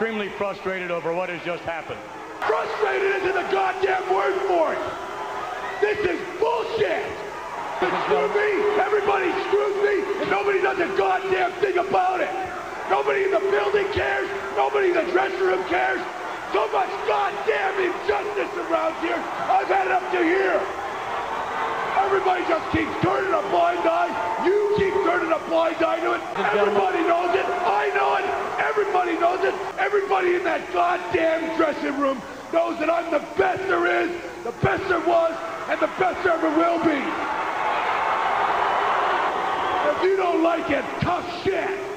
extremely frustrated over what has just happened. Frustrated isn't a goddamn word for it. This is bullshit. Screw me. Everybody screws me, and nobody does a goddamn thing about it. Nobody in the building cares. Nobody in the dressing room cares. So much goddamn injustice around here. I've had it up to here. Everybody just keeps turning a blind eye. You keep turning a blind eye to it. Everybody knows it. I know it. Everybody knows it. Everybody in that goddamn dressing room knows that I'm the best there is, the best there was, and the best there ever will be. If you don't like it, tough shit.